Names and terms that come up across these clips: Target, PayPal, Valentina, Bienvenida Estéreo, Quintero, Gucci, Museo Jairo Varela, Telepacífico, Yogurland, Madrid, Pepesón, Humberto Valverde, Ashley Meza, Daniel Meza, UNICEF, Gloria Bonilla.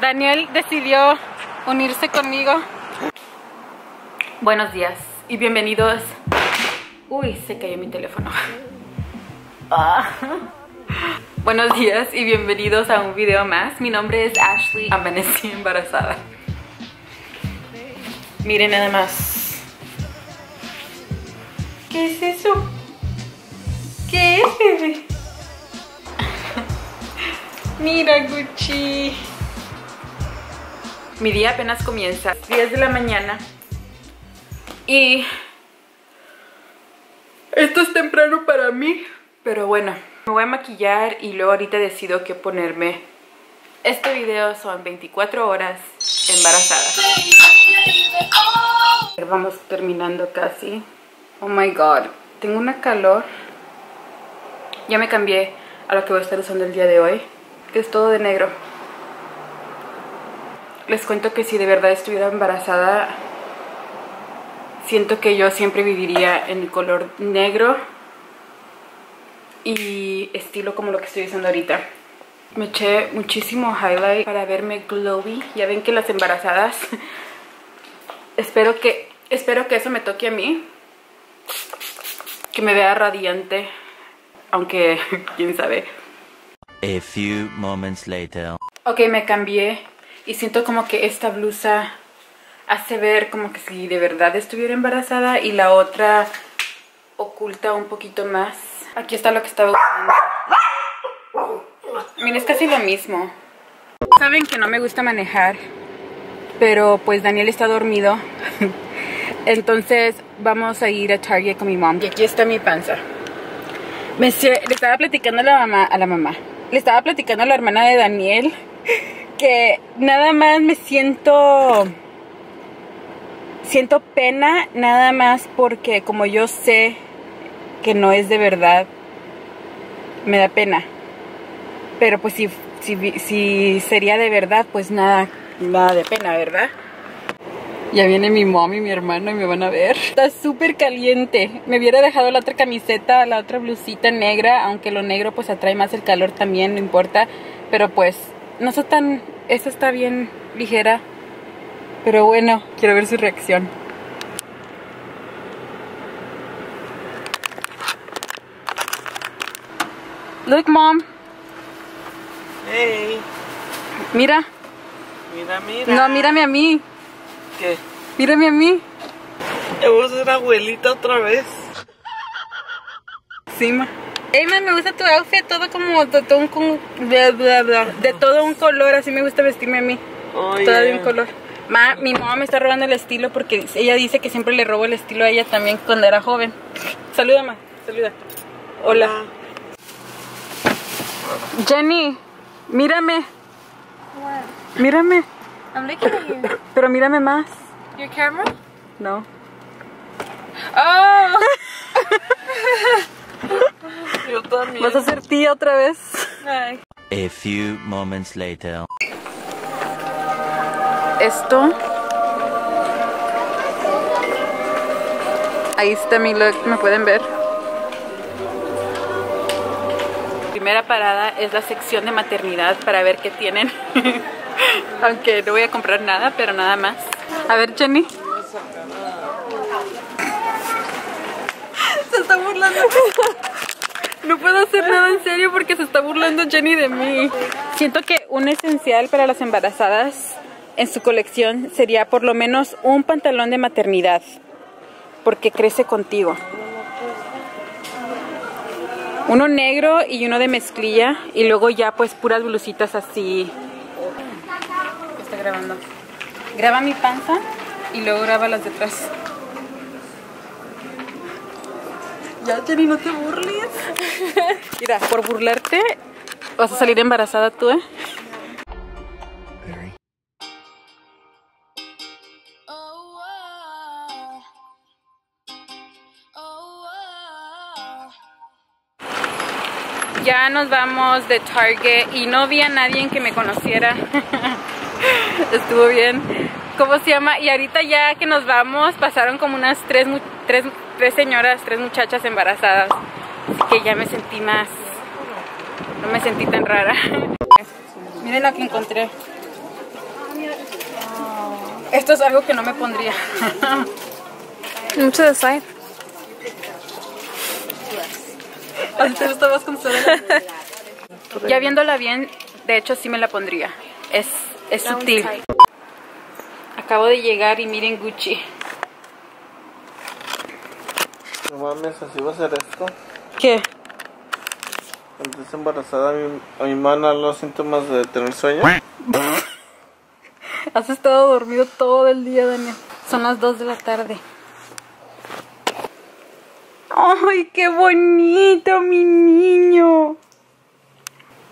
Daniel decidió unirse conmigo. Buenos días y bienvenidos. Uy, se cayó mi teléfono. Buenos días y bienvenidos a un video más. Mi nombre es Ashley. Amanecí embarazada. Miren nada más. ¿Qué es eso? ¿Qué es, bebé? Mira, Gucci. Mi día apenas comienza. 10 de la mañana. Y esto es temprano para mí. Pero bueno, me voy a maquillar y luego ahorita decido qué ponerme. Este video son 24 horas embarazada. Vamos terminando casi. Oh my god. Tengo una calor. Ya me cambié a lo que voy a estar usando el día de hoy, que es todo de negro. Les cuento que si de verdad estuviera embarazada, siento que yo siempre viviría en el color negro y estilo como lo que estoy usando ahorita. Me eché muchísimo highlight para verme glowy. Ya ven que las embarazadas. Espero que eso me toque a mí. Que me vea radiante. Aunque, quién sabe. A few moments later. Ok, me cambié. Y siento como que esta blusa hace ver como que si de verdad estuviera embarazada. Y la otra oculta un poquito más. Aquí está lo que estaba usando. Miren, es casi lo mismo. Saben que no me gusta manejar, pero pues Daniel está dormido. Entonces vamos a ir a Target con mi mom. Y aquí está mi panza. Le estaba platicando a la mamá. Le estaba platicando a la hermana de Daniel que nada más me siento pena nada más porque como yo sé que no es de verdad, me da pena. Pero pues si sería de verdad, pues nada de pena, ¿verdad? Ya viene mi mom y mi hermano y me van a ver. Está súper caliente. Me hubiera dejado la otra camiseta, la otra blusita negra, aunque lo negro pues atrae más el calor también, no importa. Pero pues, no está tan... Esta está bien ligera. Pero bueno, quiero ver su reacción. Look, mom. Hey. Mira. Mira. No, mírame a mí. ¿Qué? Mírame a mí. Vamos a ser abuelita otra vez. Sí, ma. Hey, ma, me gusta tu outfit, todo como de todo un color, así me gusta vestirme a mí. Oh, todo de un color. Ma, mi mamá me está robando el estilo porque ella dice que siempre le robo el estilo a ella también cuando era joven. Saluda, ma, saluda. Hola. Hola. Jenny, mírame. What? Mírame. I'm looking at you. Pero mírame más. Your camera? No. Oh. Yo también. Vas a ser tía otra vez. Ay. A few moments later. Esto. Ahí está mi look, me pueden ver. Primera parada es la sección de maternidad para ver qué tienen. Aunque no voy a comprar nada, pero nada más. A ver, Jenny. Se está burlando. No puedo hacer nada en serio porque se está burlando Jenny de mí. Siento que un esencial para las embarazadas en su colección sería por lo menos un pantalón de maternidad. Porque crece contigo. Uno negro y uno de mezclilla. Y luego ya pues puras blusitas así. Está grabando. Graba mi panza y luego graba las detrás. Ya, Jenny, no te burles. Mira, por burlarte vas a salir embarazada tú, ¿eh? Ya nos vamos de Target y no vi a nadie que me conociera. Estuvo bien. ¿Cómo se llama? Y ahorita ya que nos vamos, pasaron como unas tres muchachas embarazadas. Así que ya me sentí más... No me sentí tan rara. Miren lo que encontré. Esto es algo que no me pondría. Mucho design. ¿Te gusta más con Selena? Ya viéndola bien, de hecho sí me la pondría. Es sutil. Acabo de llegar y miren Gucci. No mames, ¿así va a ser esto? ¿Qué? Cuando estás embarazada, a mi hermana los síntomas de tener sueño. Has estado dormido todo el día, Daniel. Son las 2 de la tarde. ¡Ay, qué bonito, mi niño!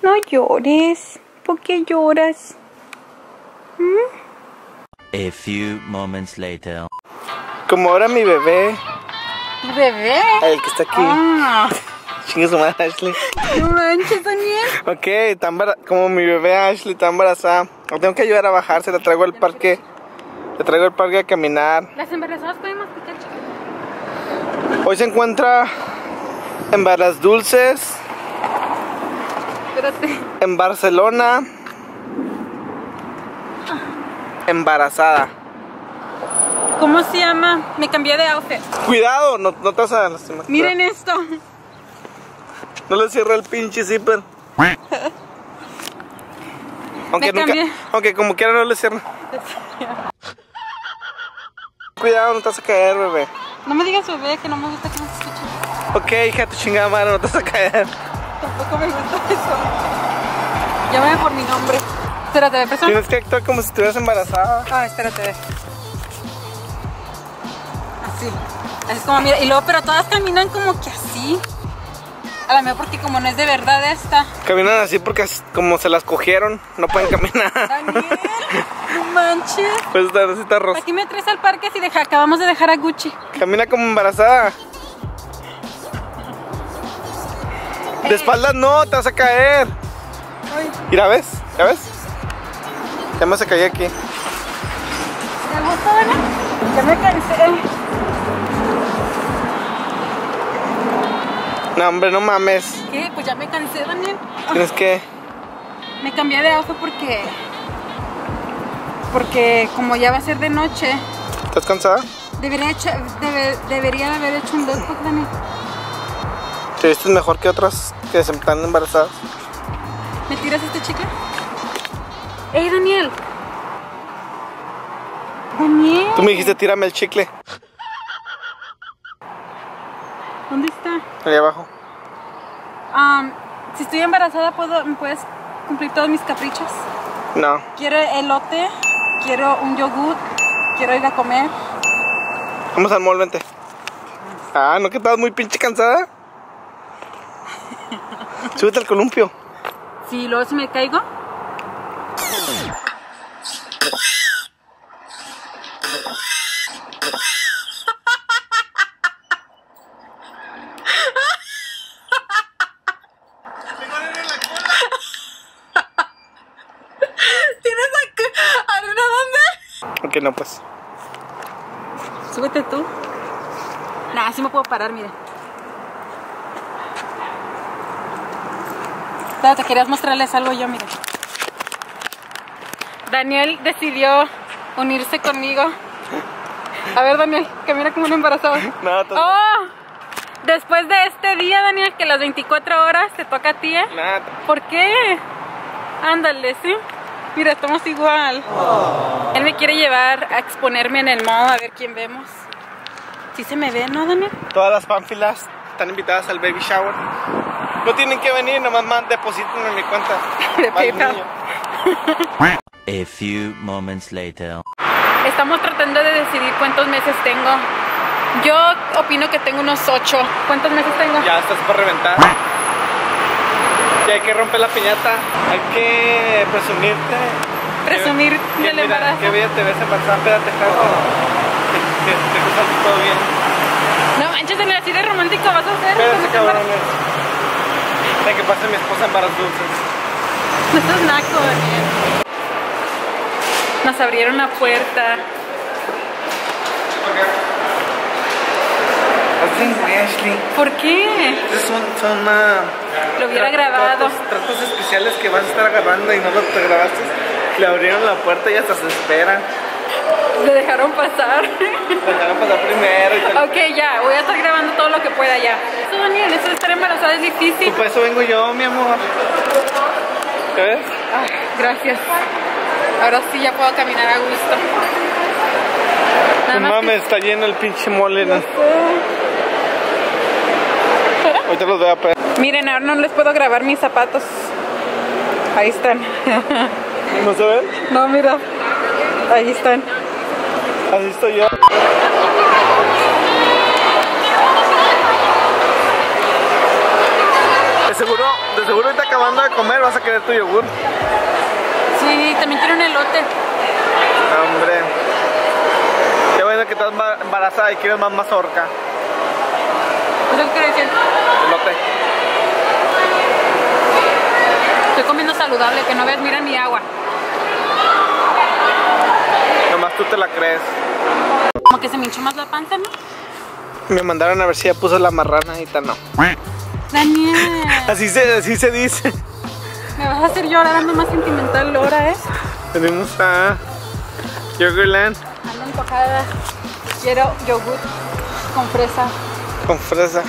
No llores. ¿Por qué lloras? A few moments later. Como ahora mi bebé. ¿Mi bebé? El que está aquí. Ah. Chingue su madre, Ashley. No manches, Daniel. Ok, como mi bebé Ashley está embarazada. La tengo que ayudar a bajarse, la traigo al parque. La traigo al parque a caminar. ¿Las embarazadas pueden masticar, chicas? Hoy se encuentra embarazas dulces. Espérate. En Barcelona. Embarazada. ¿Cómo se llama? Me cambié de outfit. Cuidado, no te vas a lastimar. Miren esto. No le cierra el pinche zipper. Aunque como quiera no le cierra. Cuidado, no te vas a caer, bebé. No me digas bebé, que no me gusta que me escuches. Ok, hija, tu chingada madre, no te vas a caer. Tampoco me gusta eso. Llámame por mi nombre. Espérate, ¿me preso? Tienes que actuar como si estuvieras embarazada. Ah, espérate. Así. Así es como, mira. Y luego, pero todas caminan como que así. A lo mejor porque como no es de verdad esta. Caminan así porque como se las cogieron, no pueden caminar. Daniel, no manches. Pues esta rosita rosa. Aquí me traes al parque si acabamos de dejar a Gucci. Camina como embarazada. De espaldas no, te vas a caer. Ay. Mira, ¿ves? ¿Ya ves? Ya me se cayó aquí. ¿Te gusta, Daniel? Ya me cansé. No, hombre, no mames. ¿Qué? Pues ya me cansé, Daniel. ¿Tienes qué? Me cambié de auto porque como ya va a ser de noche. ¿Estás cansada? Debería haber hecho un lookbook, Daniel. ¿Te vistes mejor que otras que se están embarazadas? ¿Me tiras a esta chica? ¡Ey, Daniel! ¡Daniel! Tú me dijiste tírame el chicle. ¿Dónde está? Allá abajo. Si estoy embarazada, ¿me puedes cumplir todos mis caprichos? No. Quiero elote, quiero un yogur, quiero ir a comer. Vamos al mall, vente. Ah, ¿no que estás muy pinche cansada? Súbete al columpio. Sí, luego si me caigo. Que no, pues súbete tú. Nah, así me puedo parar, mira. Te querías mostrarles algo yo, mira. Daniel decidió unirse conmigo. A ver, Daniel, camina como un embarazado. No, todo. Oh, después de este día, Daniel, que las 24 horas te toca a ti, ¿eh? Nada. ¿Por qué? Ándale, sí. Mira, estamos igual. Oh. Él me quiere llevar a exponerme en el mall a ver quién vemos. ¿Sí se me ve, no, Daniel? Todas las pánfilas están invitadas al baby shower. No tienen que venir, nomás más depositen en mi cuenta. De PayPal. A few moments later. Estamos tratando de decidir cuántos meses tengo. Yo opino que tengo unos 8. ¿Cuántos meses tengo? Ya estás por reventar. Y hay que romper la piñata, hay que presumirte. Presumir del embarazo. Qué bien te ves embarazada, espérate, Carlos. Te gusta todo bien. No manches, en así de romántico vas a hacer. Espérate, cabrón. De que pase mi esposa embarazada dulces. No estás naco, Daniel. Nos abrieron la puerta. ¿Por qué? Ashley. ¿Por qué? Son lo hubiera grabado. Tratos especiales que vas a estar grabando y no los grabaste. Le abrieron la puerta y hasta se esperan. Le dejaron pasar. Le dejaron pasar primero. Ok, ya, voy a estar grabando todo lo que pueda ya. Daniel, eso de estar embarazada es difícil. Por eso vengo yo, mi amor. ¿Qué ves? Ah, gracias. Ahora sí ya puedo caminar a gusto. No mames, está lleno el pinche mole, ¿no? Ahorita los voy a pegar. Miren, ahora no les puedo grabar mis zapatos. Ahí están. ¿No se ven? No, mira. Ahí están. Así estoy yo. De seguro ahorita acabando de comer vas a querer tu yogur. Sí, también quiero un elote. Hombre. Qué bueno que estás embarazada y quieres más mazorca. ¿Qué quieres decir? Elote. Estoy comiendo saludable, que no veas, mira mi agua. Nomás tú te la crees. Como que se me hinchó más la panza, ¿no? Me mandaron a ver si ya puso la marrana y tal, no. Daniel. Así se dice. Me vas a hacer llorar, ando más sentimental ahora, ¿eh? Venimos a Yogurland. Ando empujada. Quiero yogur con fresa. Con fresa.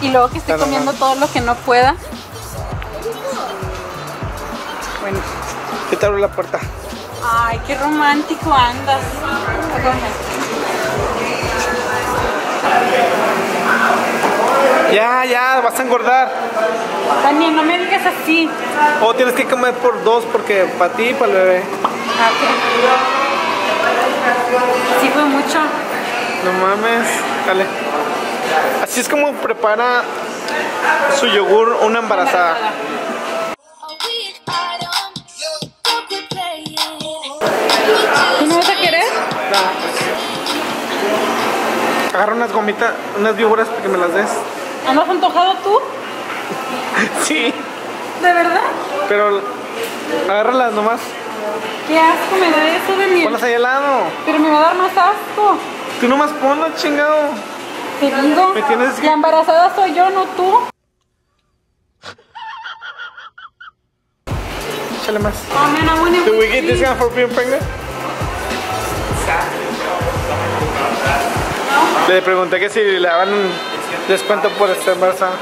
Y luego que estoy comiendo todo lo que no pueda. Bueno, ¿qué te abro la puerta? Ay, qué romántico andas. Ya, vas a engordar. Daniel, no me digas así. O tienes que comer por dos, porque para ti y para el bebé. Ah, ok. Sí, fue mucho. No mames, dale. Así es como prepara su yogur una embarazada. Agarra unas gomitas, unas víboras para que me las des. ¿Andas antojado tú? Sí. ¿De verdad? Pero agárralas nomás. Qué asco me da eso, Daniel. Ponlas ahí al lado. Pero me va a dar más asco. Tú nomás ponlas, chingado. Te digo, ¿me tienes que... La embarazada soy yo, no tú? Échale más. Oh, man, I want to do we get this guy for being pregnant? Le pregunté que si le daban descuento por estar embarazada.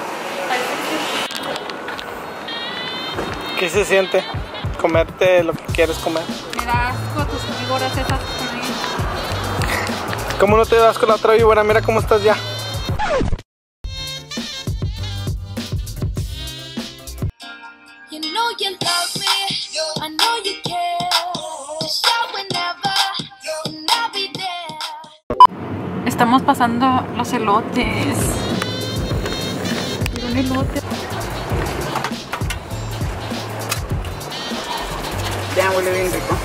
¿Qué se siente? Comerte lo que quieres comer. Me da asco tus víboras esas comidas. ¿Cómo no te das con la otra víbora? Mira cómo estás ya. You know you love me, I know you care. Estamos pasando los elotes. Mira un elote. Ya huele bien rico.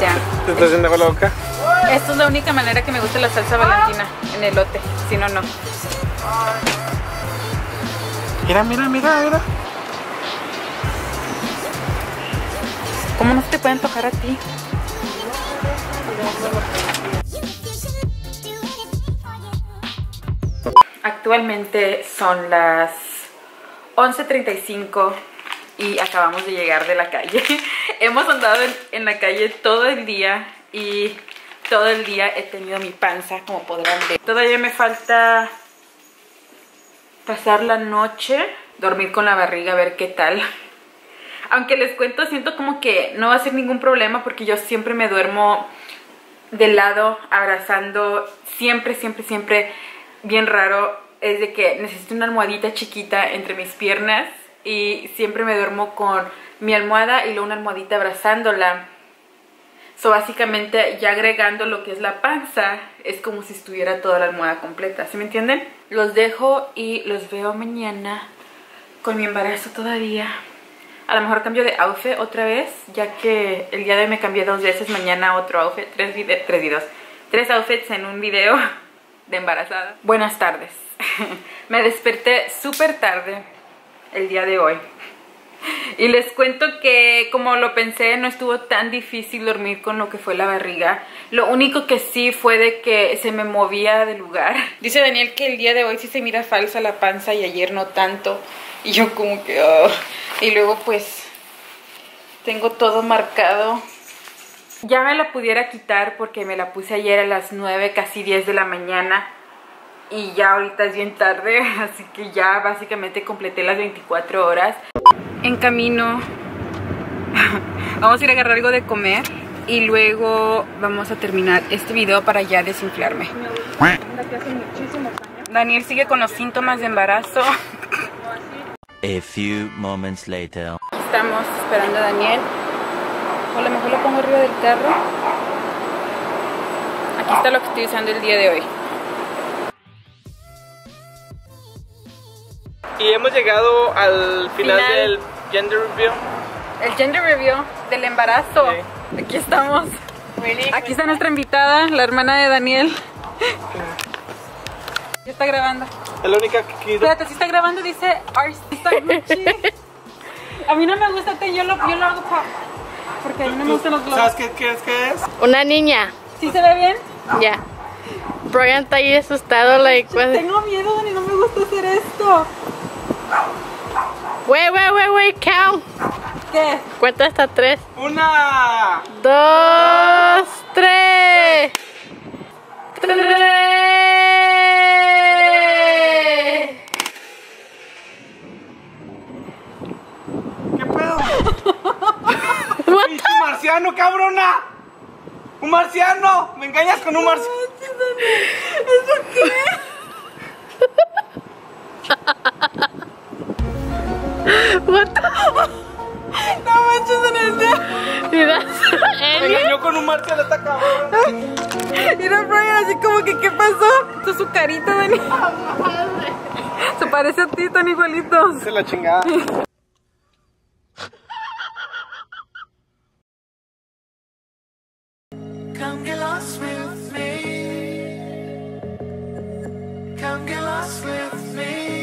Ya. ¿Te estás haciendo la boca? Esta es la única manera que me gusta la salsa Valentina en elote. Si no, no. Mira. ¿Cómo no se te puede antojar a ti? Actualmente son las 11:35 y acabamos de llegar de la calle. Hemos andado en la calle todo el día y todo el día he tenido mi panza, como podrán ver. Todavía me falta pasar la noche, dormir con la barriga, a ver qué tal. Aunque les cuento, siento como que no va a ser ningún problema porque yo siempre me duermo de lado, abrazando, siempre, bien raro. Es de que necesito una almohadita chiquita entre mis piernas y siempre me duermo con mi almohada y luego una almohadita abrazándola. So, básicamente, ya agregando lo que es la panza, es como si estuviera toda la almohada completa, ¿sí me entienden? Los dejo y los veo mañana con mi embarazo todavía. A lo mejor cambio de outfit otra vez, ya que el día de hoy me cambié 2 veces, mañana otro outfit, 3 outfits en un video de embarazada. Buenas tardes. Me desperté súper tarde el día de hoy. Y les cuento que, como lo pensé, no estuvo tan difícil dormir con lo que fue la barriga. Lo único que sí fue de que se me movía de lugar. Dice Daniel que el día de hoy sí se mira falsa la panza y ayer no tanto. Y yo como que... Oh. Y luego pues... tengo todo marcado. Ya me la pudiera quitar porque me la puse ayer a las 9, casi 10 de la mañana. Y ya ahorita es bien tarde, así que ya básicamente completé las 24 horas. En camino vamos a ir a agarrar algo de comer y luego vamos a terminar este video para ya desinflarme. Daniel sigue con los síntomas de embarazo. A few moments later. Estamos esperando a Daniel. O a lo mejor lo pongo arriba del carro. Aquí está lo que estoy usando el día de hoy. Y hemos llegado al final del gender reveal. El gender reveal del embarazo. Sí. Aquí estamos. Aquí está nuestra invitada, la hermana de Daniel. Sí. Ya está grabando. Es la única que quiero. Espérate, si está grabando dice Artista Gucci. A mí no me gusta, yo lo hago pop. Porque a mí no me gustan los globos. ¿Sabes qué es? Una niña. ¿Sí se ve bien? Ya. Yeah. Brian está ahí asustado. Like, tengo miedo, Dani, no me gusta hacer esto. Wait, count. ¿Qué? Cuenta hasta 3. 1, 2, 3. 3. ¿Qué pedo? ¡Un marciano, cabrona! ¡Un marciano! ¡Me engañas con un marciano! ¿Eso qué? What the... No manches en ese. Me engañó con un marciano esta cabrona. Mira Brian así como que ¿qué pasó? Esto es su carita, Dani. Se parece a ti, tan igualitos. Se la chingada. Come get lost with me.